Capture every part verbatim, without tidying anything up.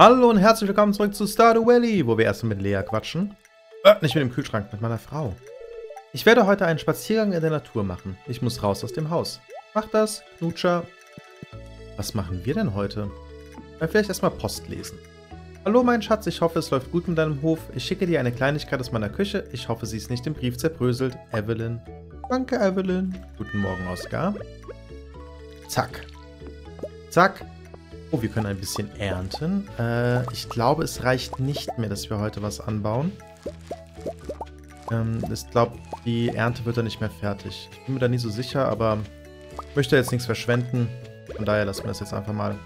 Hallo und herzlich willkommen zurück zu Stardew Valley, wo wir erstmal mit Lea quatschen. Äh, nicht mit dem Kühlschrank, mit meiner Frau. Ich werde heute einen Spaziergang in der Natur machen. Ich muss raus aus dem Haus. Mach das, Knutscher. Was machen wir denn heute? Dann vielleicht erstmal Post lesen. Hallo mein Schatz, ich hoffe es läuft gut mit deinem Hof. Ich schicke dir eine Kleinigkeit aus meiner Küche. Ich hoffe sie ist nicht im Brief zerbröselt. Evelyn. Danke, Evelyn. Guten Morgen, Oscar. Zack. Zack. Oh, wir können ein bisschen ernten. Äh, ich glaube, es reicht nicht mehr, dass wir heute was anbauen. Ähm, ich glaube, die Ernte wird dann nicht mehr fertig. Ich bin mir da nie so sicher, aber ich möchte jetzt nichts verschwenden. Von daher lassen wir das jetzt einfach mal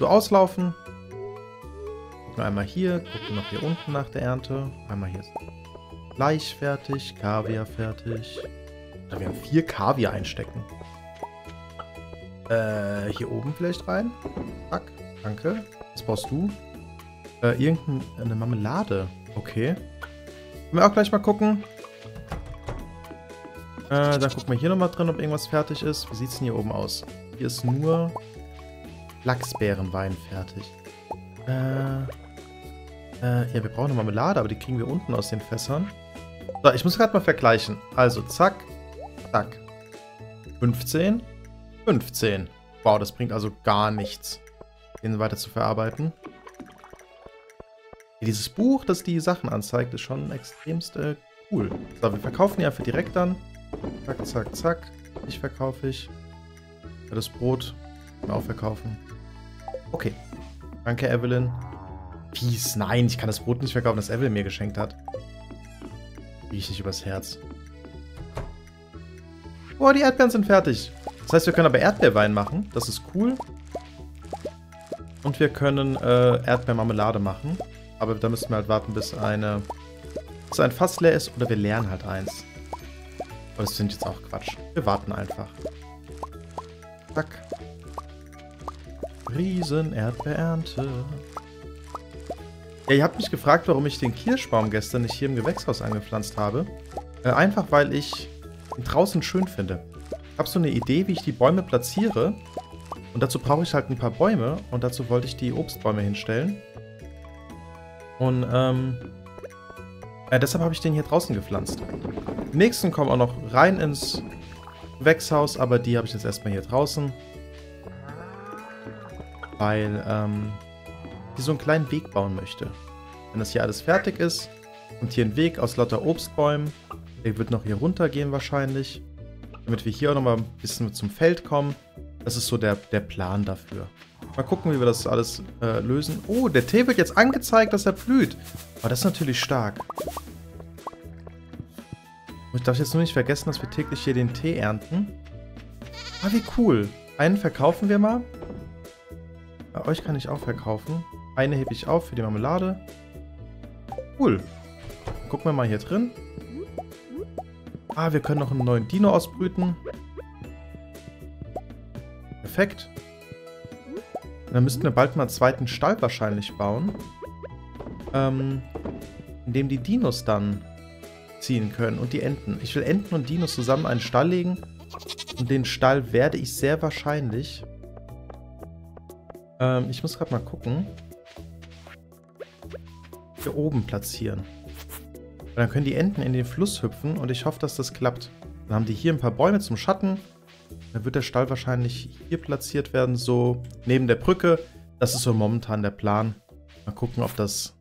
so auslaufen. Gucken einmal hier, gucken noch hier unten nach der Ernte. Einmal hier ist Fleisch fertig, Kaviar fertig. Wir haben vier Kaviar einstecken. Äh, hier oben vielleicht rein. Zack, danke. Was brauchst du? Äh, irgendeine Marmelade. Okay. Können wir auch gleich mal gucken. Äh, dann gucken wir hier nochmal drin, ob irgendwas fertig ist. Wie sieht es denn hier oben aus? Hier ist nur Lachsbeerenwein fertig. Äh, äh, ja, wir brauchen eine Marmelade, aber die kriegen wir unten aus den Fässern. So, ich muss gerade mal vergleichen. Also, zack, zack. fünfzehn. fünfzehn. Wow, das bringt also gar nichts, den weiter zu verarbeiten. Dieses Buch, das die Sachen anzeigt, ist schon extremst äh, cool. So, wir verkaufen die einfach direkt an. Zack, zack, zack. Ich verkaufe ich. Ja, das Brot können wir auch verkaufen. Okay. Danke, Evelyn. Fies, nein, ich kann das Brot nicht verkaufen, das Evelyn mir geschenkt hat. Krieg ich nicht übers Herz. Oh, die Erdbeeren sind fertig. Das heißt, wir können aber Erdbeerwein machen. Das ist cool. Und wir können äh, Erdbeermarmelade machen. Aber da müssen wir halt warten, bis, eine, bis ein Fass leer ist. Oder wir leeren halt eins. Aber das finde ich jetzt auch Quatsch. Wir warten einfach. Zack. Riesen Erdbeerernte. Ja, ihr habt mich gefragt, warum ich den Kirschbaum gestern nicht hier im Gewächshaus angepflanzt habe. Äh, einfach, weil ich ihn draußen schön finde. Ich habe so eine Idee, wie ich die Bäume platziere. Und dazu brauche ich halt ein paar Bäume. Und dazu wollte ich die Obstbäume hinstellen. Und ähm, äh, deshalb habe ich den hier draußen gepflanzt. Die nächsten kommen auch noch rein ins Gewächshaus. Aber die habe ich jetzt erstmal hier draußen. Weil ähm, ich so einen kleinen Weg bauen möchte. Wenn das hier alles fertig ist, kommt hier ein Weg aus lauter Obstbäumen. Der wird noch hier runter gehen wahrscheinlich. Damit wir hier auch nochmal ein bisschen zum Feld kommen. Das ist so der, der Plan dafür. Mal gucken, wie wir das alles äh, lösen. Oh, der Tee wird jetzt angezeigt, dass er blüht. Aber das ist natürlich stark. Ich darf jetzt nur nicht vergessen, dass wir täglich hier den Tee ernten. Ah, wie cool. Einen verkaufen wir mal. Bei euch kann ich auch verkaufen. Eine hebe ich auf für die Marmelade. Cool. Dann gucken wir mal hier drin. Ah, wir können noch einen neuen Dino ausbrüten. Perfekt. Dann müssten wir bald mal einen zweiten Stall wahrscheinlich bauen. Ähm, in dem die Dinos dann ziehen können und die Enten. Ich will Enten und Dinos zusammen einen Stall legen. Und den Stall werde ich sehr wahrscheinlich... Ähm, ich muss gerade mal gucken. Hier oben platzieren. Und dann können die Enten in den Fluss hüpfen und ich hoffe, dass das klappt. Dann haben die hier ein paar Bäume zum Schatten. Dann wird der Stall wahrscheinlich hier platziert werden, so neben der Brücke. Das ist so momentan der Plan. Mal gucken, ob das,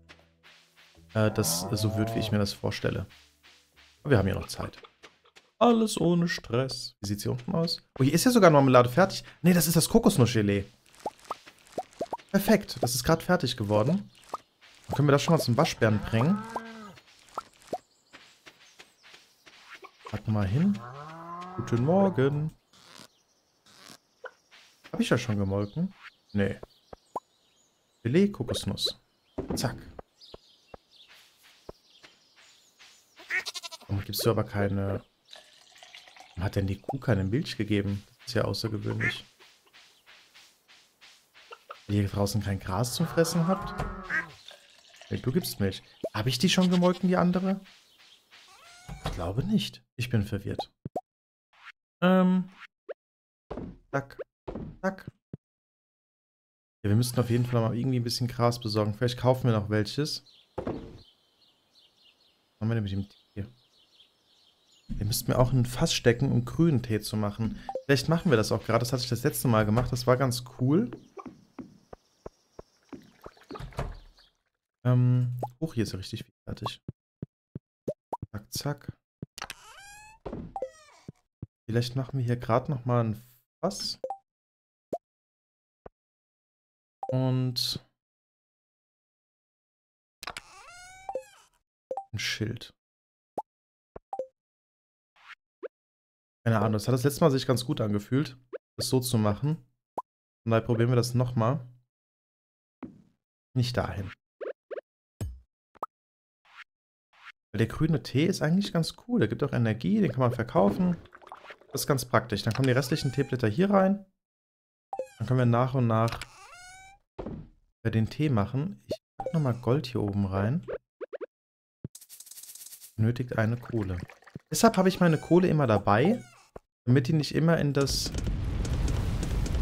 äh, das so wird, wie ich mir das vorstelle. Aber wir haben ja noch Zeit. Alles ohne Stress. Wie sieht es hier unten aus? Oh, hier ist ja sogar Marmelade fertig. Ne, das ist das Kokosnussgelee. Perfekt, das ist gerade fertig geworden. Dann können wir das schon mal zum Waschbären bringen. Warten mal hin. Guten Morgen. Habe ich ja schon gemolken? Nee. Gelee, Kokosnuss. Zack. Warum gibst du aber keine... Warum hat denn die Kuh keine Milch gegeben? Das ist ja außergewöhnlich. Weil ihr hier draußen kein Gras zum Fressen habt? Nee, du gibst Milch. Habe ich die schon gemolken, die andere? Ich glaube nicht. Ich bin verwirrt. Ähm. Zack. Zack. Ja, wir müssten auf jeden Fall mal irgendwie ein bisschen Gras besorgen. Vielleicht kaufen wir noch welches. Was machen wir denn mit dem Tee? Wir müssten mir auch ein Fass stecken, um grünen Tee zu machen. Vielleicht machen wir das auch gerade. Das hatte ich das letzte Mal gemacht. Das war ganz cool. Ähm, oh, hier ist ja richtig viel fertig. Zack, zack. Vielleicht machen wir hier gerade nochmal ein Fass. Und ein Schild. Keine Ahnung, das hat das letzte Mal sich ganz gut angefühlt, das so zu machen. Und daher probieren wir das nochmal. Nicht dahin. Weil der grüne Tee ist eigentlich ganz cool. Der gibt auch Energie, den kann man verkaufen. Das ist ganz praktisch. Dann kommen die restlichen Teeblätter hier rein. Dann können wir nach und nach den Tee machen. Ich packe nochmal Gold hier oben rein. Benötigt eine Kohle. Deshalb habe ich meine Kohle immer dabei, damit die nicht immer in das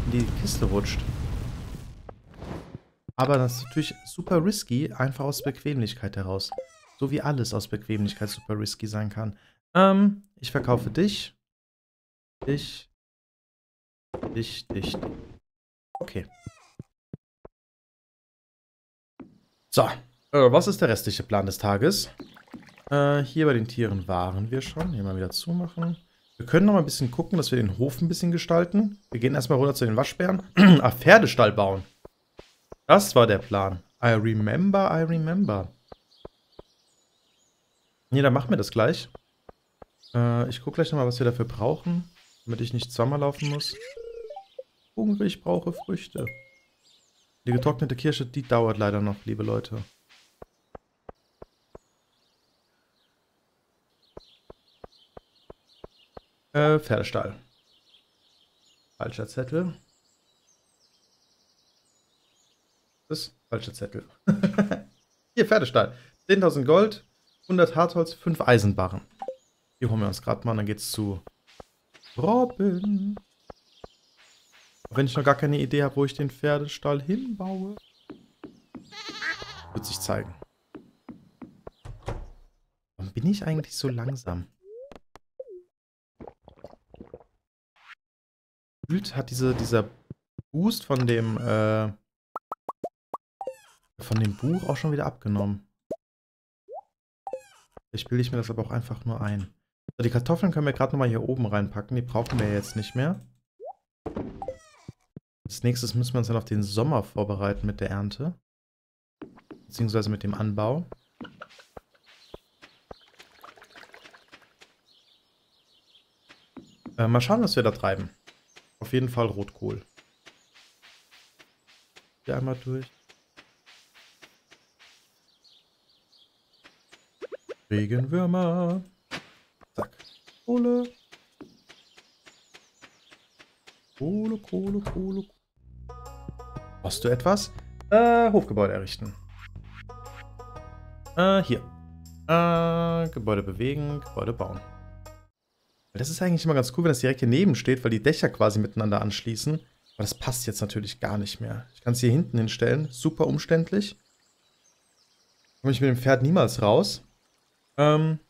in die Kiste rutscht. Aber das ist natürlich super risky, einfach aus Bequemlichkeit heraus. So wie alles aus Bequemlichkeit super risky sein kann. Ähm, ich verkaufe dich. Dich. Dich, dich. Okay. So, äh, was ist der restliche Plan des Tages? Äh, hier bei den Tieren waren wir schon. Hier mal wieder zumachen. Wir können noch mal ein bisschen gucken, dass wir den Hof ein bisschen gestalten. Wir gehen erstmal runter zu den Waschbären. Ah, Pferdestall bauen. Das war der Plan. I remember, I remember. Nee, dann machen wir das gleich. Äh, ich gucke gleich nochmal, was wir dafür brauchen, damit ich nicht zweimal laufen muss. Hungrig brauche Früchte. Die getrocknete Kirsche, die dauert leider noch, liebe Leute. Äh, Pferdestall. Falscher Zettel. Das ist falscher Zettel. Hier, Pferdestall. zehntausend Gold, hundert Hartholz, fünf Eisenbarren. Die holen wir uns gerade mal, dann geht's zu Robin. Wenn ich noch gar keine Idee habe, wo ich den Pferdestall hinbaue. Wird sich zeigen. Warum bin ich eigentlich so langsam? Gefühlt hat diese, dieser Boost von dem, äh, von dem Buch auch schon wieder abgenommen. Vielleicht bilde ich mir das aber auch einfach nur ein. So, die Kartoffeln können wir gerade nochmal hier oben reinpacken. Die brauchen wir jetzt nicht mehr. Als nächstes müssen wir uns dann auf den Sommer vorbereiten mit der Ernte. Beziehungsweise mit dem Anbau. Äh, mal schauen, was wir da treiben. Auf jeden Fall Rotkohl. Hier einmal durch. Regenwürmer. Zack. Kohle. Kohle, Kohle, Kohle. Brauchst du etwas? Äh, Hofgebäude errichten. Äh, hier. Äh, Gebäude bewegen, Gebäude bauen. Das ist eigentlich immer ganz cool, wenn das direkt hier neben steht, weil die Dächer quasi miteinander anschließen. Aber das passt jetzt natürlich gar nicht mehr. Ich kann es hier hinten hinstellen. Super umständlich. Komme ich mit dem Pferd niemals raus. Ähm.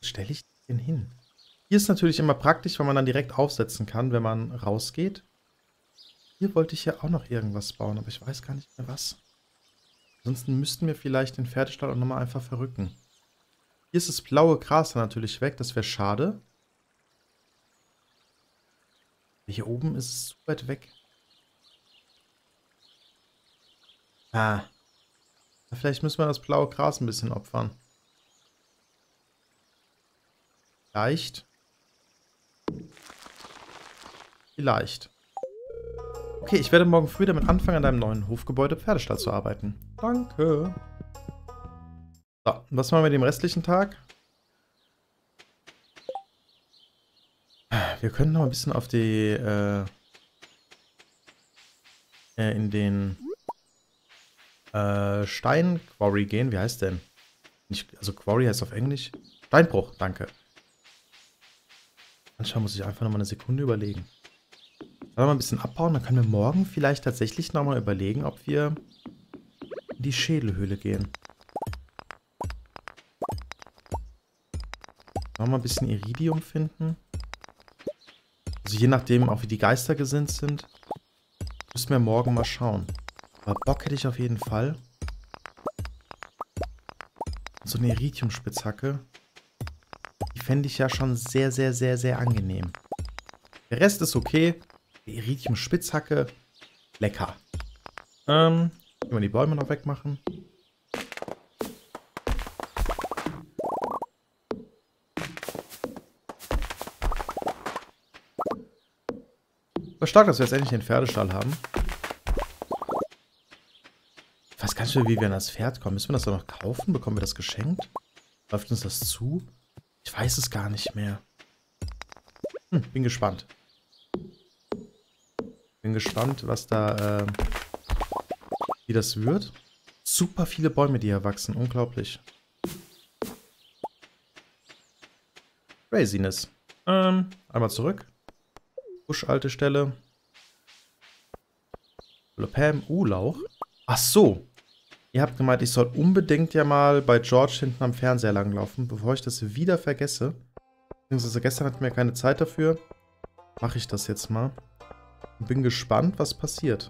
Was stelle ich denn hin? Hier ist natürlich immer praktisch, weil man dann direkt aufsetzen kann, wenn man rausgeht. Hier wollte ich ja auch noch irgendwas bauen, aber ich weiß gar nicht mehr was. Ansonsten müssten wir vielleicht den Pferdestall auch nochmal einfach verrücken. Hier ist das blaue Gras dann natürlich weg, das wäre schade. Hier oben ist es zu weit weg. Ah. Vielleicht müssen wir das blaue Gras ein bisschen opfern. Vielleicht. Vielleicht. Okay, ich werde morgen früh damit anfangen, an deinem neuen Hofgebäude Pferdestall zu arbeiten. Danke. So, was machen wir den restlichen Tag? Wir können noch ein bisschen auf die, äh, in den, äh, Stein-Quarry gehen. Wie heißt denn? Nicht, also Quarry heißt auf Englisch. Steinbruch, danke. Manchmal muss ich einfach noch mal eine Sekunde überlegen. Mal ein bisschen abbauen, dann können wir morgen vielleicht tatsächlich nochmal überlegen, ob wir in die Schädelhöhle gehen. Nochmal ein bisschen Iridium finden. Also je nachdem, auch wie die Geister gesinnt sind, müssen wir morgen mal schauen. Aber Bock hätte ich auf jeden Fall. So eine Iridium-Spitzhacke. Die fände ich ja schon sehr, sehr, sehr, sehr angenehm. Der Rest ist okay. Die Iridium-Spitzhacke, lecker. Ähm, können wir die Bäume noch wegmachen. War stark, dass wir jetzt endlich den Pferdestall haben. Ich weiß gar nicht mehr, wie wir an das Pferd kommen. Müssen wir das dann noch kaufen? Bekommen wir das geschenkt? Läuft uns das zu? Ich weiß es gar nicht mehr. Hm, bin gespannt. Bin gespannt, was da, äh, wie das wird. Super viele Bäume, die hier wachsen. Unglaublich. Craziness. Ähm, einmal zurück. Busch, alte Stelle. Lopam, U-Lauch. Ach so. Ihr habt gemeint, ich soll unbedingt ja mal bei George hinten am Fernseher langlaufen, bevor ich das wieder vergesse. Beziehungsweise gestern hatten wir keine Zeit dafür. Mache ich das jetzt mal. Bin gespannt, was passiert.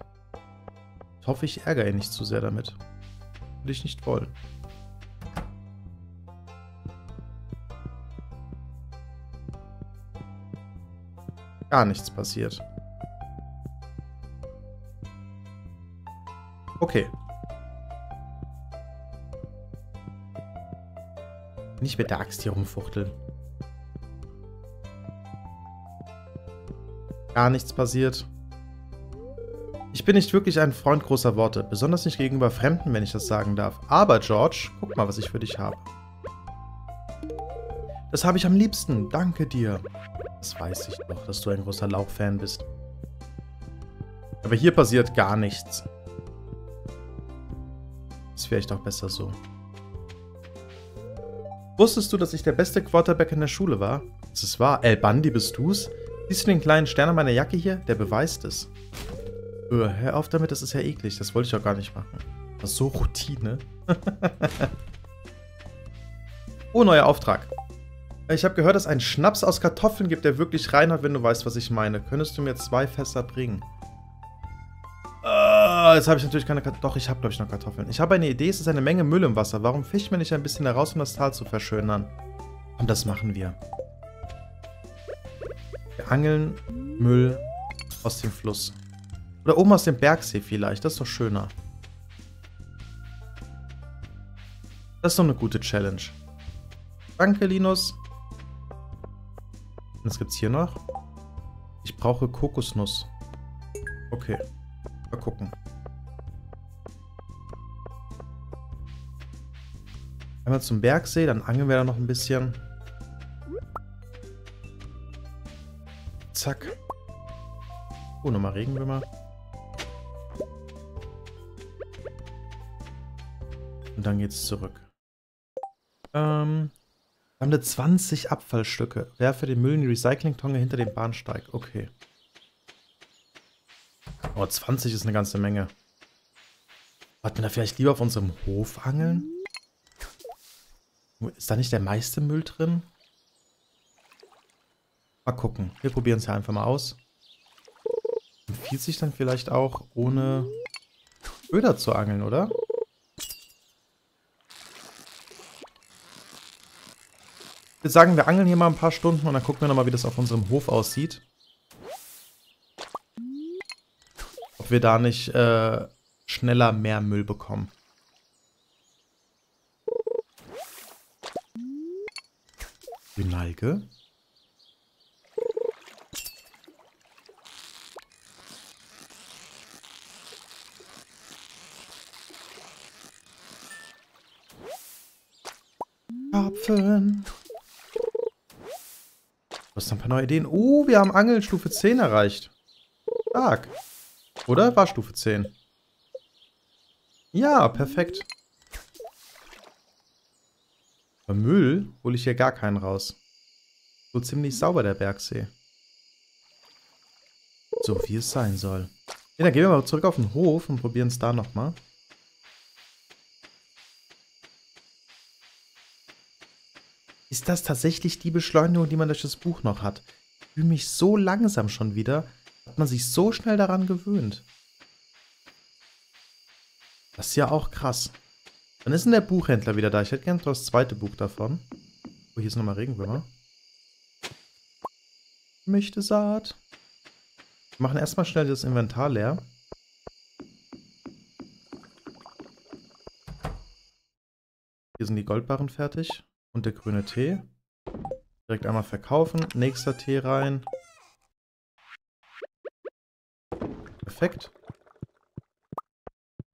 Ich hoffe, ich ärgere ihn nicht zu sehr damit. Will ich nicht wollen. Gar nichts passiert. Okay. Nicht mit der Axt hier rumfuchteln. Gar nichts passiert. Ich bin nicht wirklich ein Freund großer Worte, besonders nicht gegenüber Fremden, wenn ich das sagen darf. Aber George, guck mal, was ich für dich habe. Das habe ich am liebsten, danke dir. Das weiß ich doch, dass du ein großer Lauchfan bist. Aber hier passiert gar nichts. Ist vielleicht auch besser so. Wusstest du, dass ich der beste Quarterback in der Schule war? Ist es wahr? El Bandi, bist du's? Siehst du den kleinen Stern an meiner Jacke hier? Der beweist es. Hör auf damit, das ist ja eklig. Das wollte ich auch gar nicht machen. Das ist so Routine. Oh, neuer Auftrag. Ich habe gehört, dass es einen Schnaps aus Kartoffeln gibt, der wirklich reinhaut, wenn du weißt, was ich meine. Könntest du mir zwei Fässer bringen? Uh, jetzt habe ich natürlich keine Kartoffeln. Doch, ich habe, glaube ich, noch Kartoffeln. Ich habe eine Idee, es ist eine Menge Müll im Wasser. Warum fischen wir nicht ein bisschen heraus, um das Tal zu verschönern? Und das machen wir. Wir angeln Müll aus dem Fluss. Oder oben aus dem Bergsee vielleicht, das ist doch schöner. Das ist doch eine gute Challenge. Danke, Linus. Was gibt's hier noch? Ich brauche Kokosnuss. Okay, mal gucken. Einmal zum Bergsee, dann angeln wir da noch ein bisschen. Zack. Oh, nochmal Regenwürmer. Und dann geht's zurück. Ähm, wir haben da zwanzig Abfallstücke. Werfe den Müll in die Recyclingtonne hinter dem Bahnsteig. Okay. Aber zwanzig ist eine ganze Menge. Wollten wir da vielleicht lieber auf unserem Hof angeln? Ist da nicht der meiste Müll drin? Mal gucken. Wir probieren es ja einfach mal aus. Empfiehlt sich dann vielleicht auch, ohne Köder zu angeln, oder? Ich würde sagen, wir angeln hier mal ein paar Stunden und dann gucken wir nochmal, wie das auf unserem Hof aussieht. Ob wir da nicht äh, schneller mehr Müll bekommen. Die Neige. Karpfen. Du hast ein paar neue Ideen. Oh, wir haben Angeln Stufe zehn erreicht. Stark. Oder? War Stufe zehn. Ja, perfekt. Bei Müll hole ich hier gar keinen raus. So ziemlich sauber der Bergsee. So wie es sein soll. Ja, dann gehen wir mal zurück auf den Hof und probieren es da nochmal. Ist das tatsächlich die Beschleunigung, die man durch das Buch noch hat? Ich fühle mich so langsam schon wieder. Hat man sich so schnell daran gewöhnt. Das ist ja auch krass. Dann ist denn der Buchhändler wieder da. Ich hätte gerne das zweite Buch davon. Oh, hier ist nochmal Regenwürmer. Ich möchte Saat. Wir machen erstmal schnell das Inventar leer. Hier sind die Goldbarren fertig. Und der grüne Tee. Direkt einmal verkaufen. Nächster Tee rein. Perfekt.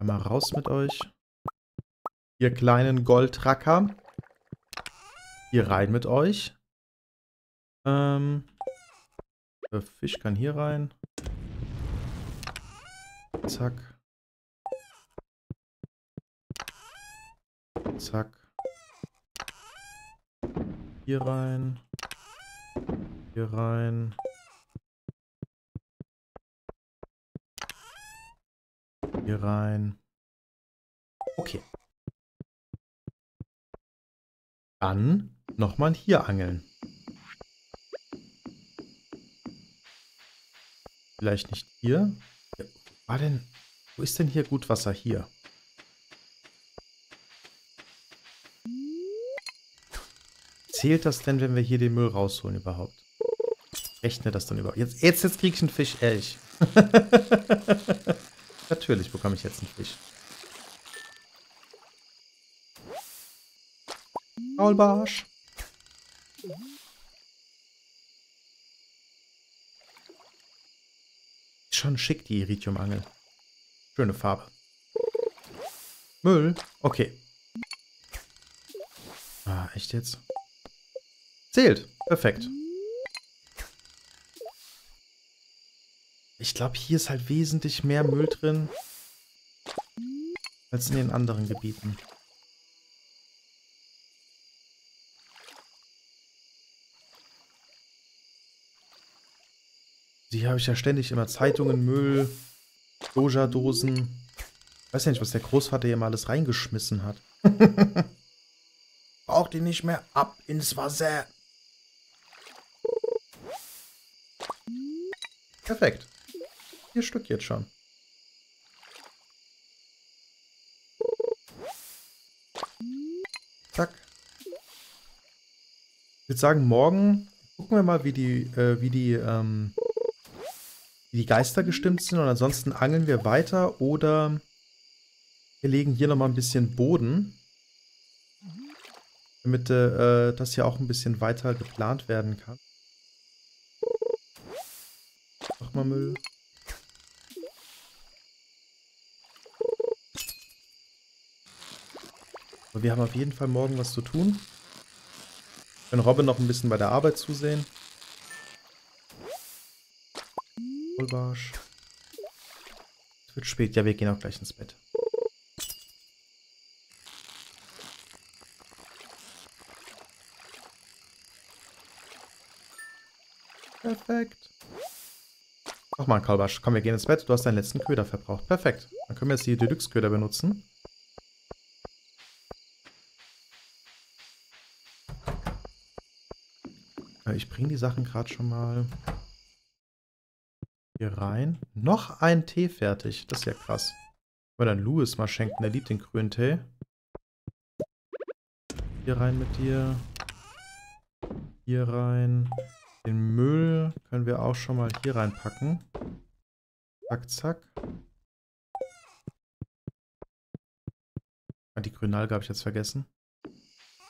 Einmal raus mit euch. Ihr kleinen Goldracker. Hier rein mit euch. Ähm, der Fisch kann hier rein. Zack. Zack. Hier rein. Hier rein. Hier rein. Okay. Dann nochmal hier angeln. Vielleicht nicht hier. Ja, wo war denn? Wo ist denn hier gut Wasser? Hier. Zählt das denn, wenn wir hier den Müll rausholen überhaupt? Rechne das dann überhaupt. Jetzt, jetzt, jetzt krieg ich einen Fisch, ehrlich. Natürlich bekomme ich jetzt einen Fisch. Maulbarsch. Ist schon schick, die Iridiumangel. Schöne Farbe. Müll. Okay. Ah, echt jetzt? Zählt. Perfekt. Ich glaube, hier ist halt wesentlich mehr Müll drin, als in den anderen Gebieten. Hier habe ich ja ständig immer Zeitungen, Müll, Sojadosen. Ich weiß ja nicht, was der Großvater hier mal alles reingeschmissen hat. Braucht ihn nicht mehr, ab ins Wasser. Perfekt. Vier Stück jetzt schon. Zack. Ich würde sagen, morgen gucken wir mal, wie die, äh, wie die, ähm, wie die Geister gestimmt sind. Und ansonsten angeln wir weiter oder wir legen hier nochmal ein bisschen Boden. Damit äh, das hier auch ein bisschen weiter geplant werden kann. Nochmal Müll. Aber wir haben auf jeden Fall morgen was zu tun. Wenn Robin noch ein bisschen bei der Arbeit zusehen. Vollbarsch. Es wird spät. Ja, wir gehen auch gleich ins Bett. Perfekt. Nochmal ein Kaulbarsch. Komm, wir gehen ins Bett. Du hast deinen letzten Köder verbraucht. Perfekt. Dann können wir jetzt die Deluxe-Köder benutzen. Ich bringe die Sachen gerade schon mal hier rein. Noch ein Tee fertig. Das ist ja krass. Wollen wir dann Lewis mal schenken. Der liebt den grünen Tee. Hier rein mit dir. Hier rein. Den Müll können wir auch schon mal hier reinpacken. Zack, zack. Die Grünalge habe ich jetzt vergessen.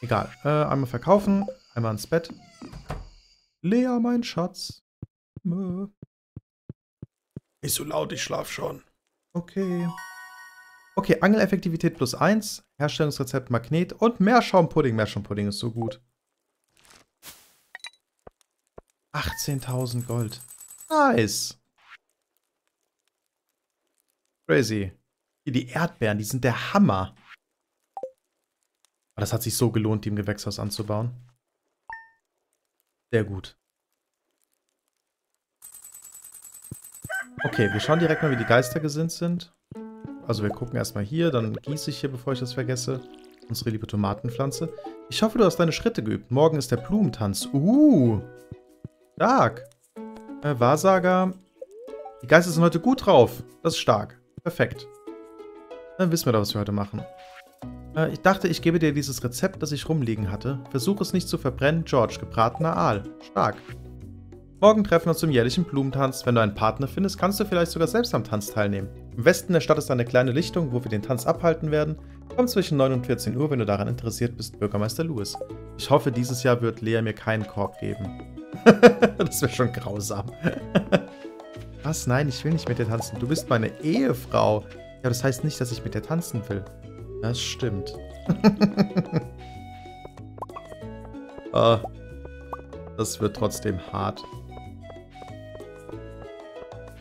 Egal. Äh, einmal verkaufen, einmal ins Bett. Lea, mein Schatz. Mö. Nicht so laut, ich schlaf schon. Okay. Okay, Angeleffektivität plus eins, Herstellungsrezept Magnet und Meerschaumpudding. Meerschaumpudding ist so gut. achtzehntausend Gold. Nice. Crazy. Die Erdbeeren, die sind der Hammer. Aber das hat sich so gelohnt, die im Gewächshaus anzubauen. Sehr gut. Okay, wir schauen direkt mal, wie die Geister gesinnt sind. Also wir gucken erstmal hier, dann gieße ich hier, bevor ich das vergesse. Unsere liebe Tomatenpflanze. Ich hoffe, du hast deine Schritte geübt. Morgen ist der Blumentanz. Uh, stark. Äh, Wahrsager. Die Geister sind heute gut drauf. Das ist stark. Perfekt. Dann wissen wir doch, was wir heute machen. Äh, ich dachte, ich gebe dir dieses Rezept, das ich rumliegen hatte. Versuch es nicht zu verbrennen, George. Gebratener Aal. Stark. Morgen treffen wir uns zum jährlichen Blumentanz. Wenn du einen Partner findest, kannst du vielleicht sogar selbst am Tanz teilnehmen. Im Westen der Stadt ist eine kleine Lichtung, wo wir den Tanz abhalten werden. Komm zwischen neun und vierzehn Uhr, wenn du daran interessiert bist, Bürgermeister Lewis. Ich hoffe, dieses Jahr wird Lea mir keinen Korb geben. Das wäre schon grausam. Was? Nein, ich will nicht mit dir tanzen. Du bist meine Ehefrau. Ja, das heißt nicht, dass ich mit dir tanzen will. Das stimmt. uh, das wird trotzdem hart.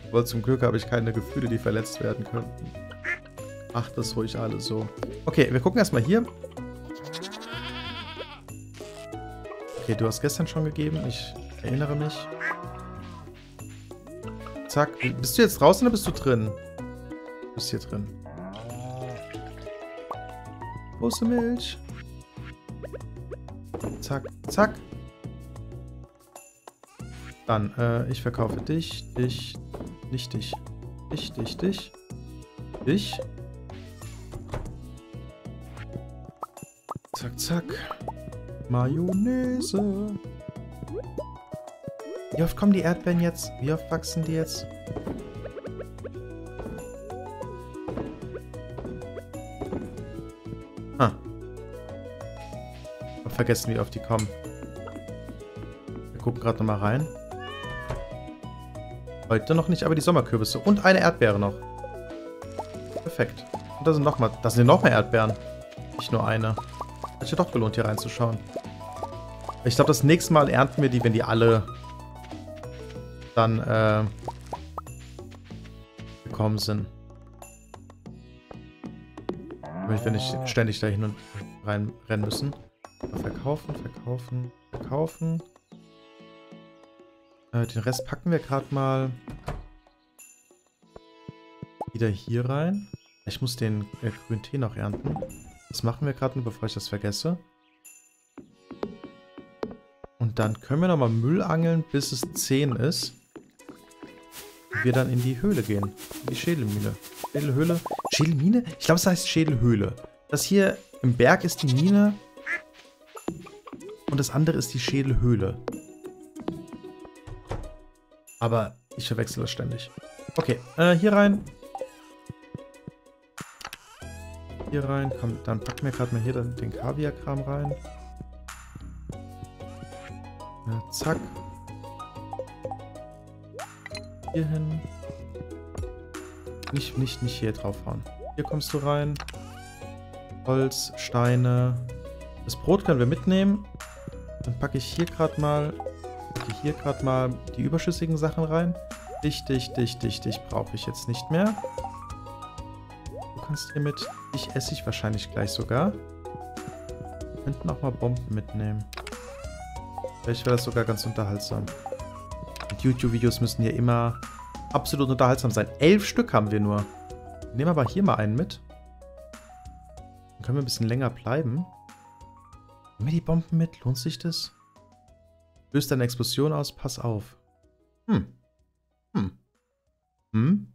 Aber zum Glück habe ich keine Gefühle, die verletzt werden könnten. Macht das ruhig alle so. Okay, wir gucken erstmal hier. Okay, du hast gestern schon gegeben. Ich erinnere mich. Zack. Bist du jetzt draußen oder bist du drin? Du bist hier drin. Wo ist die Milch? Zack, zack. Dann, äh, ich verkaufe dich, dich, nicht dich. Dich, dich, dich. Dich. Zack, zack. Mayonnaise. Wie oft kommen die Erdbeeren jetzt? Wie oft wachsen die jetzt? Ah. Hab vergessen, wie oft die kommen. Wir gucken gerade nochmal rein. Heute noch nicht, aber die Sommerkürbisse. Und eine Erdbeere noch. Perfekt. Und da sind noch mal, da sind noch mehr Erdbeeren. Nicht nur eine. Hat sich ja doch gelohnt, hier reinzuschauen. Ich glaube, das nächste Mal ernten wir die, wenn die alle dann äh, gekommen sind. Damit wir nicht ständig da hin und rein rennen müssen. Verkaufen, verkaufen, verkaufen. Äh, den Rest packen wir gerade mal wieder hier rein. Ich muss den äh, grünen Tee noch ernten. Das machen wir gerade, bevor ich das vergesse. Und dann können wir nochmal Müll angeln, bis es zehn ist. Und wir dann in die Höhle gehen. In die Schädelmine. Schädelhöhle. Schädelmine? Ich glaube, es heißt Schädelhöhle. Das hier im Berg ist die Mine. Und das andere ist die Schädelhöhle. Aber ich verwechsel das ständig. Okay, äh, hier rein. Hier rein, komm, dann packen wir gerade mal hier den, den Kaviarkram rein. Ja, zack. Hier hin. Nicht, nicht, nicht hier draufhauen. Hier kommst du rein. Holz, Steine. Das Brot können wir mitnehmen. Dann packe ich hier gerade mal, packe hier gerade mal die überschüssigen Sachen rein. Dich, dich, dich, dich, dich brauche ich jetzt nicht mehr. Hier mit. Ich esse ich wahrscheinlich gleich sogar. Wir könnten auch mal Bomben mitnehmen. Vielleicht wäre das sogar ganz unterhaltsam. YouTube-Videos müssen hier immer absolut unterhaltsam sein. Elf Stück haben wir nur. Wir nehmen aber hier mal einen mit. Dann können wir ein bisschen länger bleiben. Nehmen wir die Bomben mit? Lohnt sich das? Löst eine Explosion aus? Pass auf. Hm. Hm. Hm.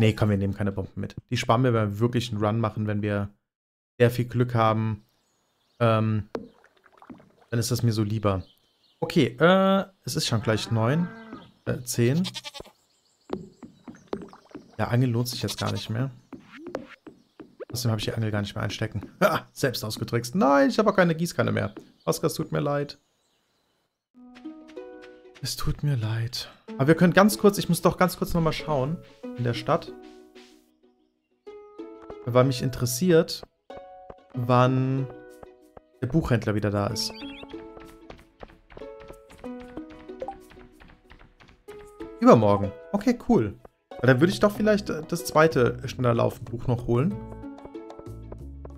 Nee, komm, wir nehmen keine Bomben mit. Die sparen wir, wenn wir wirklich einen Run machen, wenn wir sehr viel Glück haben. Ähm, dann ist das mir so lieber. Okay, äh, es ist schon gleich neun. Äh, zehn. Ja, Angel lohnt sich jetzt gar nicht mehr. Außerdem habe ich die Angel gar nicht mehr einstecken. Ha, selbst ausgetrickst. Nein, ich habe auch keine Gießkanne mehr. Oscar, es tut mir leid. Es tut mir leid. Aber wir können ganz kurz, ich muss doch ganz kurz nochmal schauen. In der Stadt. Weil mich interessiert, wann der Buchhändler wieder da ist. Übermorgen. Okay, cool. Dann würde ich doch vielleicht das zweite schneller laufen Buch noch holen.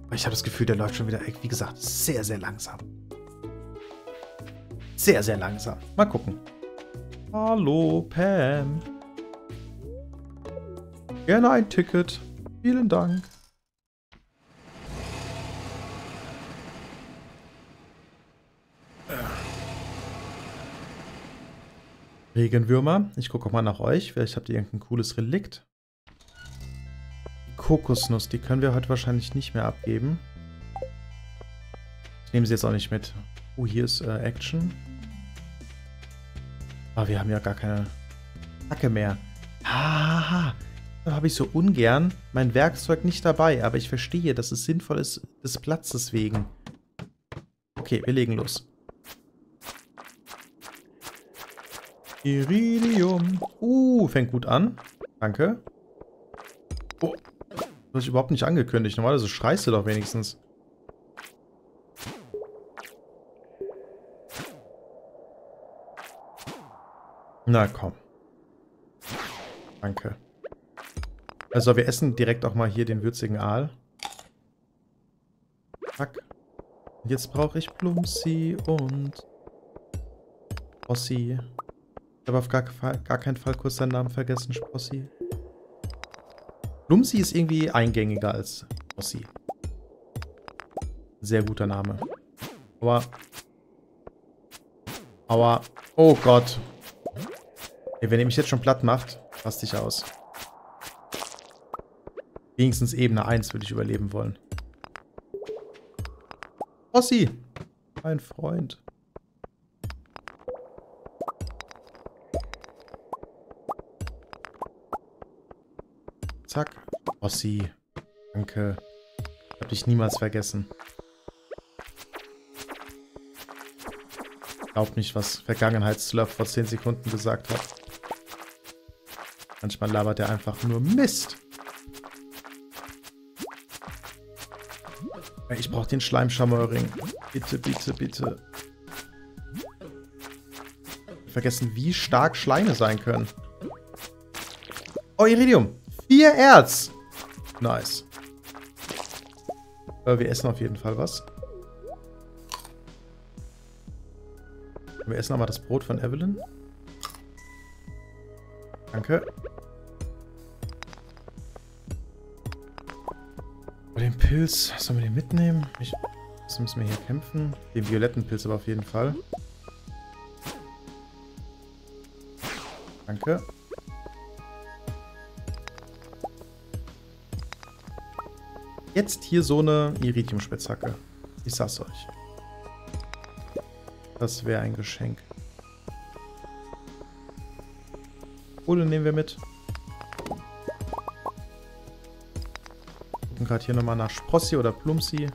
Aber ich habe das Gefühl, der läuft schon wieder, wie gesagt, sehr, sehr langsam. Sehr, sehr langsam. Mal gucken. Hallo, Pam. Gerne ein Ticket. Vielen Dank. Regenwürmer. Ich gucke auch mal nach euch. Vielleicht habt ihr irgendein cooles Relikt. Die Kokosnuss, die können wir heute wahrscheinlich nicht mehr abgeben. Ich nehme sie jetzt auch nicht mit. Oh, hier ist äh, Action. Ah, wir haben ja gar keine Hacke mehr. Hahaha. Da habe ich so ungern mein Werkzeug nicht dabei. Aber ich verstehe, dass es sinnvoll ist, des Platzes wegen. Okay, wir legen los. Iridium. Uh, fängt gut an. Danke. Oh, das habe ich überhaupt nicht angekündigt. Normalerweise schreist du doch wenigstens. Na komm. Danke. Also wir essen direkt auch mal hier den würzigen Aal. Zack. Und jetzt brauche ich Plumsi und Ossi. Aber auf gar, gar keinen Fall kurz seinen Namen vergessen, Sprossi. Plumsi ist irgendwie eingängiger als Ossi. Sehr guter Name. Aber... Aua. Oh Gott. Ey, wenn ihr mich jetzt schon platt macht, passt dich aus. Wenigstens Ebene eins würde ich überleben wollen. Ossi! Mein Freund. Zack. Ossi. Danke. Hab dich niemals vergessen. Glaub nicht, was Vergangenheitsslurp vor zehn Sekunden gesagt hat. Manchmal labert er einfach nur Mist. Ich brauche den Schleimschamöring. Bitte, bitte, bitte. Vergessen, wie stark Schleime sein können. Oh, Iridium. Vier Erz! Nice. Äh, wir essen auf jeden Fall was. Wir essen aber das Brot von Evelyn. Danke. Oh, den Pilz. Sollen wir den mitnehmen? Ich, das müssen wir hier kämpfen. Den violetten Pilz aber auf jeden Fall. Danke. Jetzt hier so eine Iridium-Spitzhacke. Ich sag's euch. Das wäre ein Geschenk. Kohle nehmen wir mit. Gucken gerade hier nochmal nach Sprossi oder Plumsi.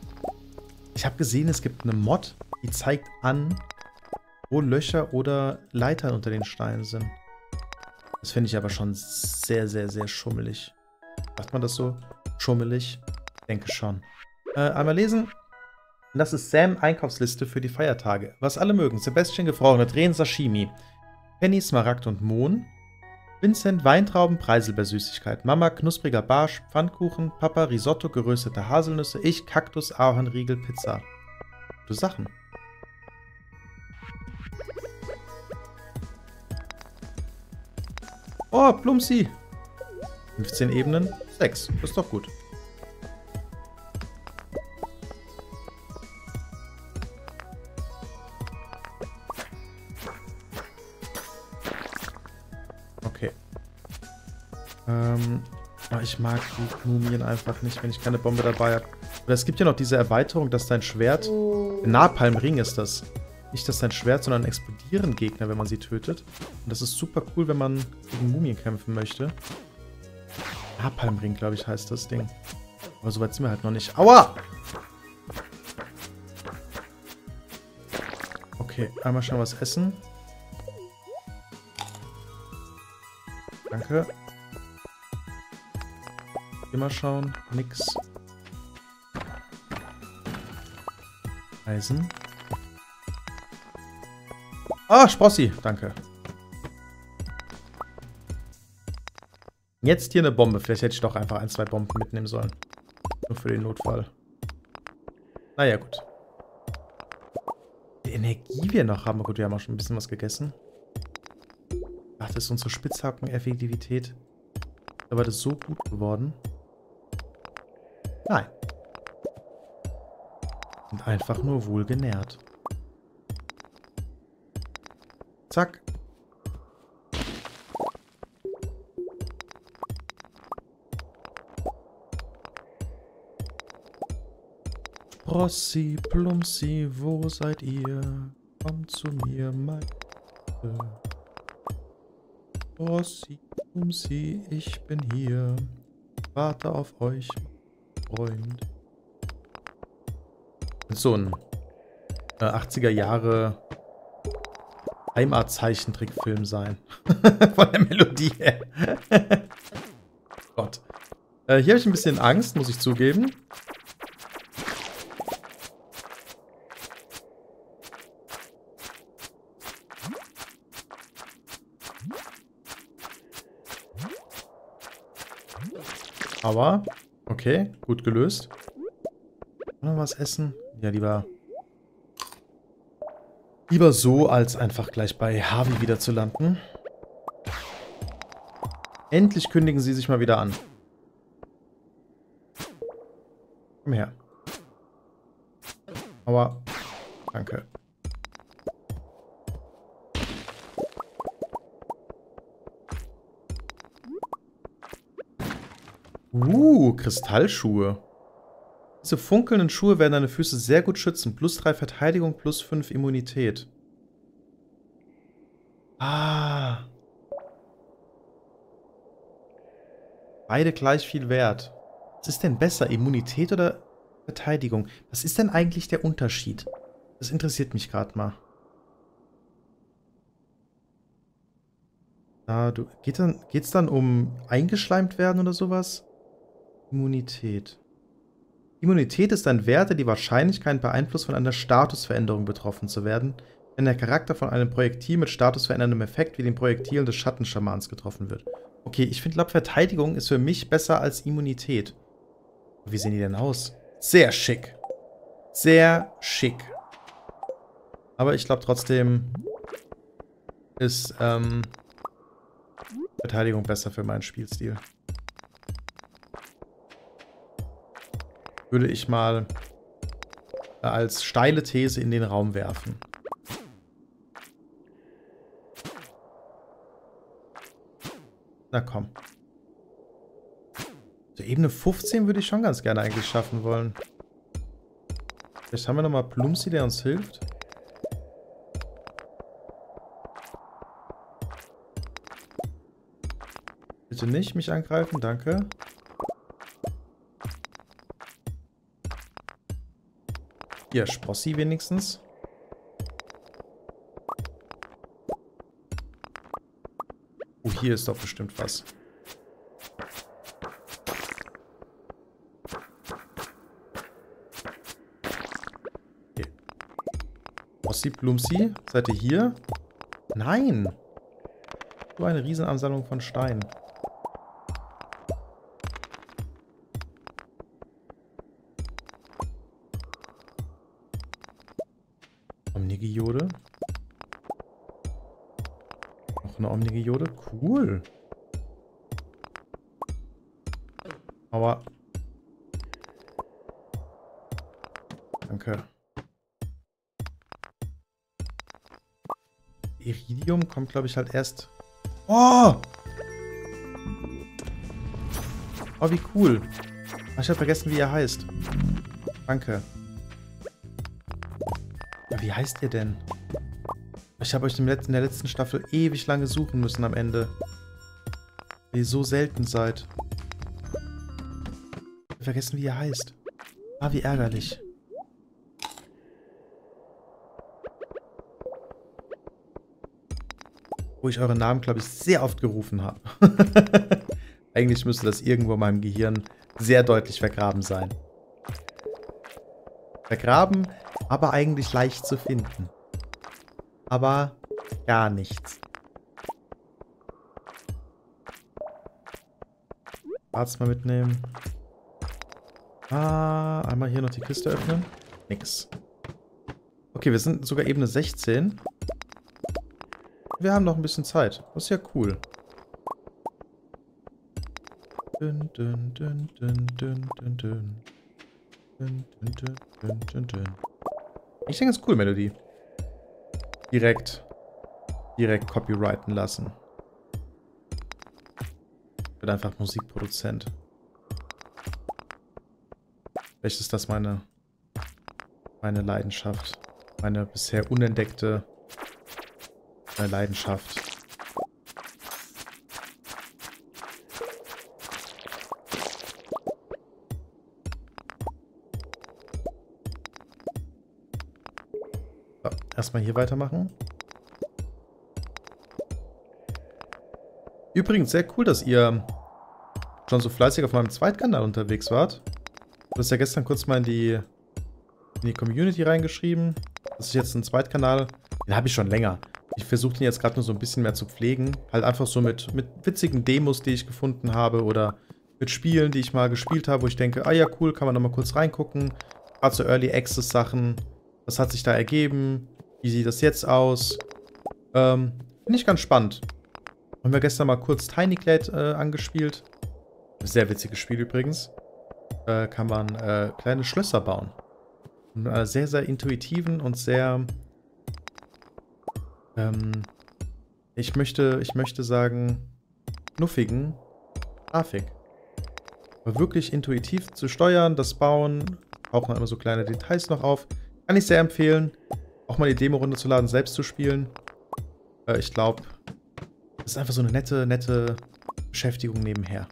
Ich habe gesehen, es gibt eine Mod, die zeigt an, wo Löcher oder Leitern unter den Steinen sind. Das finde ich aber schon sehr, sehr, sehr schummelig. Sagt man das so? Schummelig? Denke schon. Äh, einmal lesen. Das ist Sam Einkaufsliste für die Feiertage. Was alle mögen. Sebastian gefrorene Drehen, Sashimi. Penny Smaragd und Mohn. Vincent Weintrauben, Preiselbeersüßigkeit. Mama knuspriger Barsch, Pfannkuchen. Papa Risotto, geröstete Haselnüsse. Ich Kaktus, Ahornriegel, Pizza. Gute Sachen. Oh, Plumsi. fünfzehn Ebenen. sechs. Ist doch gut. Ich mag die Blumien einfach nicht, wenn ich keine Bombe dabei habe. Oder es gibt ja noch diese Erweiterung, dass dein Schwert... Napalmring ist das. Nicht, dass dein Schwert, sondern explodieren Gegner, wenn man sie tötet. Und das ist super cool, wenn man gegen Mumien kämpfen möchte. Napalmring, glaube ich, heißt das Ding. Aber so weit sind wir halt noch nicht. Aua! Okay, einmal schnell was essen. Danke. Immer schauen. Nix. Eisen. Ah, Sprossi. Danke. Jetzt hier eine Bombe. Vielleicht hätte ich doch einfach ein, zwei Bomben mitnehmen sollen. Nur für den Notfall. Naja, gut. Die Energie wir noch haben. Gut, wir haben auch schon ein bisschen was gegessen. Ach, das ist unsere Spitzhacken-Effektivität. Aber das ist so gut geworden. Nein. Und einfach nur wohl genährt. Zack. Sprossi, Plumsi, wo seid ihr? Kommt zu mir, meine Liebe. Sprossi, Plumsi, ich bin hier. Warte auf euch, Freund. So ein äh, achtziger Jahre Heimatzeichentrickfilm sein. Von der Melodie her. Gott. Äh, hier habe ich ein bisschen Angst, muss ich zugeben. Aber, okay, gut gelöst. Noch was essen? Ja, lieber. Lieber so, als einfach gleich bei Harvey wieder zu landen. Endlich kündigen sie sich mal wieder an. Komm her. Aua. Danke. Uh, Kristallschuhe. Diese funkelnden Schuhe werden deine Füße sehr gut schützen. Plus drei Verteidigung, plus fünf Immunität. Ah. Beide gleich viel wert. Was ist denn besser? Immunität oder Verteidigung? Was ist denn eigentlich der Unterschied? Das interessiert mich gerade mal. Ah, du, geht dann, geht's dann um eingeschleimt werden oder sowas? Immunität. Immunität ist ein Wert, der die Wahrscheinlichkeit beeinflusst, von einer Statusveränderung betroffen zu werden, wenn der Charakter von einem Projektil mit statusveränderndem Effekt wie dem Projektil des Schattenschamans getroffen wird. Okay, ich finde, Verteidigung ist für mich besser als Immunität. Wie sehen die denn aus? Sehr schick. Sehr schick. Aber ich glaube trotzdem ist ähm, Verteidigung besser für meinen Spielstil. Würde ich mal als steile These in den Raum werfen. Na komm. So, Ebene fünfzehn würde ich schon ganz gerne eigentlich schaffen wollen. Vielleicht haben wir nochmal Plumsi, der uns hilft. Bitte nicht mich angreifen, danke. Hier, Sprossi wenigstens. Oh, hier ist doch bestimmt was. Okay. Sprossi, Plumsi, seid ihr hier? Nein! So eine Riesenansammlung von Steinen. Omnigiode. Noch eine Omnigiode. Cool. Aber. Danke. Iridium kommt, glaube ich, halt erst. Oh! Oh, wie cool. Ich habe vergessen, wie er heißt. Danke. Wie heißt ihr denn? Ich habe euch in der letzten Staffel ewig lange suchen müssen am Ende. Weil ihr so selten seid. Ich habe vergessen, wie ihr heißt. Ah, wie ärgerlich. Wo ich euren Namen, glaube ich, sehr oft gerufen habe. Eigentlich müsste das irgendwo in meinem Gehirn sehr deutlich vergraben sein. Vergraben, aber eigentlich leicht zu finden. Aber gar nichts. Arzt mal mitnehmen. Ah, einmal hier noch die Kiste öffnen. Nix. Okay, wir sind sogar Ebene sechzehn. Wir haben noch ein bisschen Zeit. Das ist ja cool. Dun, dun, dun, dun, dun, dun, dun. Dun, dun, dun, dun, dun, dun. Ich denke, das ist cool, Melodie. Direkt. Direkt copyrighten lassen. Ich bin einfach Musikproduzent. Vielleicht ist das meine, meine Leidenschaft. Meine bisher unentdeckte meine Leidenschaft. So, erstmal hier weitermachen. Übrigens, sehr cool, dass ihr schon so fleißig auf meinem Zweitkanal unterwegs wart. Du hast ja gestern kurz mal in die, in die Community reingeschrieben. Das ist jetzt ein Zweitkanal. Den habe ich schon länger. Ich versuche den jetzt gerade nur so ein bisschen mehr zu pflegen. Halt einfach so mit, mit witzigen Demos, die ich gefunden habe. Oder mit Spielen, die ich mal gespielt habe, wo ich denke, ah ja, cool, kann man nochmal kurz reingucken. Gerade so Early Access Sachen. Was hat sich da ergeben? Wie sieht das jetzt aus? Ähm, finde ich ganz spannend. Haben wir gestern mal kurz Tiny Glade äh, angespielt. Sehr witziges Spiel übrigens. Äh, kann man äh, kleine Schlösser bauen. Mit einer sehr, sehr intuitiven und sehr... Ähm, ich möchte, ich möchte sagen, knuffigen Grafik. Aber wirklich intuitiv zu steuern, das Bauen. Tauchen immer so kleine Details noch auf. Kann ich sehr empfehlen, auch mal die Demo-Runde zu laden, selbst zu spielen. Äh, ich glaube... Das ist einfach so eine nette, nette Beschäftigung nebenher.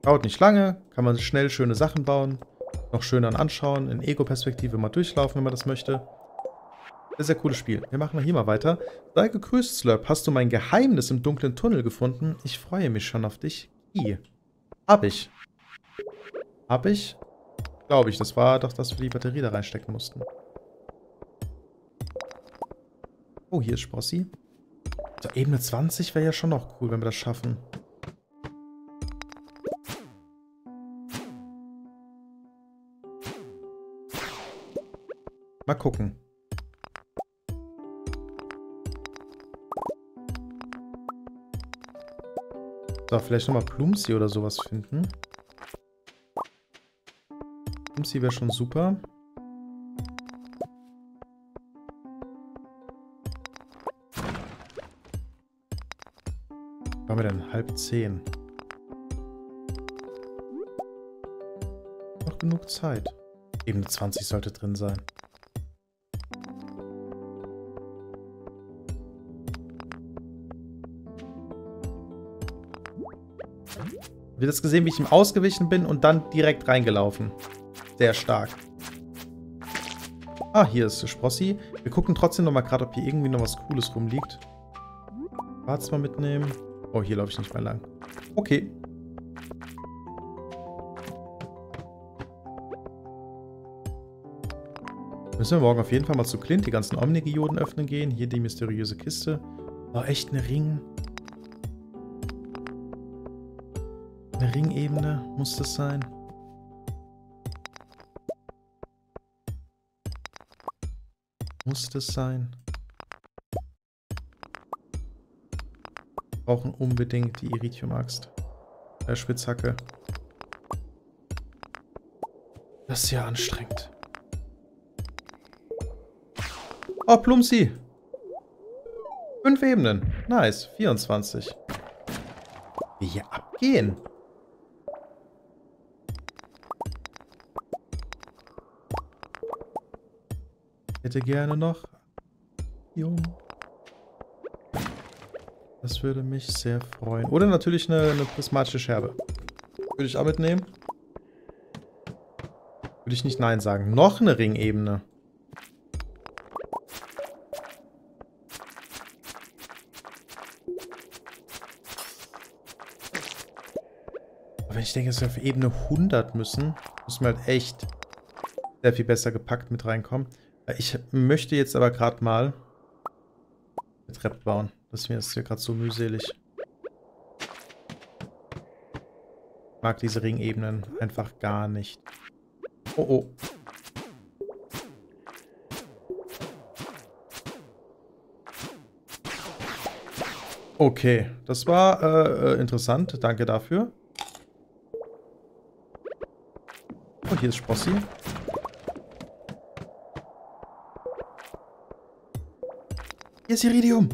Dauert nicht lange, kann man schnell schöne Sachen bauen, noch schön dann anschauen, in Ego-Perspektive mal durchlaufen, wenn man das möchte. Sehr, sehr cooles Spiel. Wir machen hier mal weiter. Sei gegrüßt, Slurp. Hast du mein Geheimnis im dunklen Tunnel gefunden? Ich freue mich schon auf dich. I. Hab ich. Hab ich? Glaube ich. Das war doch, dass wir die Batterie da reinstecken mussten. Oh, hier ist Sprossi. So, Ebene zwanzig wäre ja schon noch cool, wenn wir das schaffen. Mal gucken. So, vielleicht nochmal Plumsi oder sowas finden. Plumsi wäre schon super. Haben wir denn? Halb zehn. Noch genug Zeit. Ebene zwanzig sollte drin sein. Habt ihr das gesehen, wie ich ihm ausgewichen bin und dann direkt reingelaufen? Sehr stark. Ah, hier ist Sprossi. Wir gucken trotzdem nochmal gerade, ob hier irgendwie noch was Cooles rumliegt. Wart's mal mitnehmen. Oh, hier laufe ich nicht mehr lang. Okay. Müssen wir morgen auf jeden Fall mal zu Clint die ganzen Omni-Geoden öffnen gehen. Hier die mysteriöse Kiste. Oh, echt eine Ring. Eine Ringebene muss das sein. Muss das sein. Wir brauchen unbedingt die Iridium-Axt. Äh, Spitzhacke. Das ist ja anstrengend. Oh, Plumsi! Fünf Ebenen. Nice. vierundzwanzig. Wie hier abgehen. Hätte gerne noch. Jung. Das würde mich sehr freuen. Oder natürlich eine, eine prismatische Scherbe. Würde ich auch mitnehmen. Würde ich nicht nein sagen. Noch eine Ringebene. Aber ich denke, dass wir auf Ebene hundert müssen, müssen wir halt echt sehr viel besser gepackt mit reinkommen. Ich möchte jetzt aber gerade mal eine Treppe bauen. Das ist mir jetzt hier gerade so mühselig. Ich mag diese Ringebenen einfach gar nicht. Oh, oh. Okay, das war äh, interessant. Danke dafür. Oh, hier ist Sprossi. Hier ist Iridium.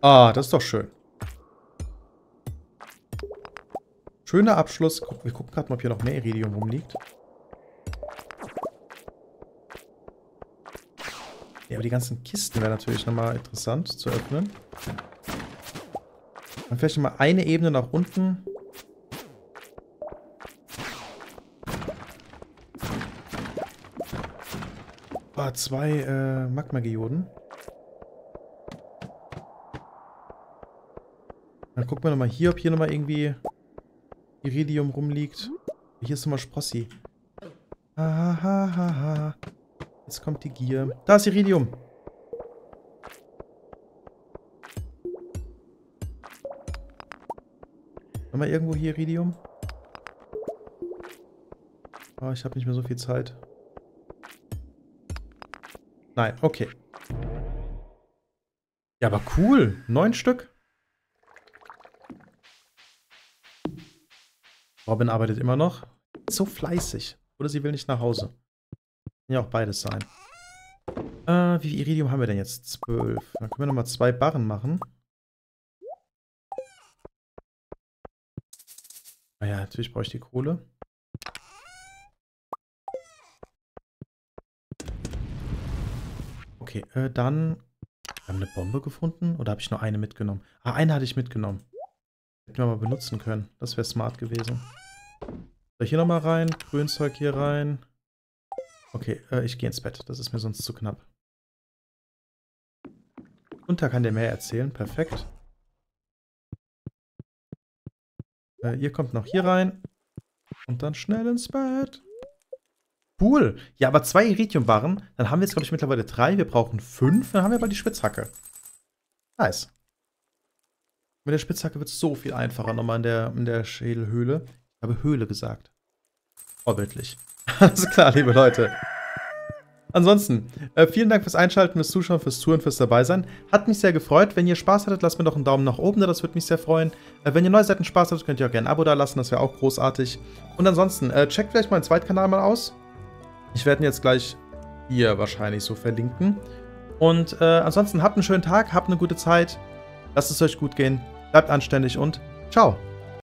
Ah, das ist doch schön. Schöner Abschluss. Guck, wir gucken gerade mal, ob hier noch mehr Iridium rumliegt. Ja, aber die ganzen Kisten wäre natürlich nochmal interessant zu öffnen. Dann vielleicht nochmal eine Ebene nach unten. Ah, zwei äh, Magma-Geoden. Dann gucken wir nochmal hier, ob hier nochmal irgendwie Iridium rumliegt. Hier ist nochmal Sprossi. Ha, ha, ha, ha. Jetzt kommt die Gier. Da ist Iridium. Haben wir irgendwo hier Iridium? Oh, ich habe nicht mehr so viel Zeit. Nein, okay. Ja, aber cool. Neun Stück. Robin arbeitet immer noch. So fleißig. Oder sie will nicht nach Hause. Kann ja auch beides sein. Äh, wie viel Iridium haben wir denn jetzt? Zwölf. Dann können wir nochmal zwei Barren machen. Naja, natürlich brauche ich die Kohle. Okay, äh, dann... Wir haben eine Bombe gefunden? Oder habe ich nur eine mitgenommen? Ah, eine hatte ich mitgenommen. Hätten wir mal benutzen können. Das wäre smart gewesen. So, hier nochmal rein. Grünzeug hier rein. Okay, äh, ich gehe ins Bett. Das ist mir sonst zu knapp. Und da kann der mehr erzählen. Perfekt. Äh, ihr kommt noch hier rein. Und dann schnell ins Bett. Cool. Ja, aber zwei Iridium-Barren. Dann haben wir jetzt, glaube ich, mittlerweile drei. Wir brauchen fünf. Dann haben wir aber die Spitzhacke. Nice. Mit der Spitzhacke wird es so viel einfacher nochmal in der, in der Schädelhöhle. Ich habe Höhle gesagt. Vorbildlich. Alles klar, liebe Leute. Ansonsten, äh, vielen Dank fürs Einschalten, fürs Zuschauen, fürs Zuhören, fürs Dabeisein. Hat mich sehr gefreut. Wenn ihr Spaß hattet, lasst mir doch einen Daumen nach oben da, das würde mich sehr freuen. Äh, wenn ihr neu seid und Spaß hattet, könnt ihr auch gerne ein Abo da lassen, das wäre auch großartig. Und ansonsten, äh, checkt vielleicht meinen Zweitkanal mal aus. Ich werde ihn jetzt gleich hier wahrscheinlich so verlinken. Und äh, ansonsten, habt einen schönen Tag, habt eine gute Zeit. Lasst es euch gut gehen, bleibt anständig und ciao.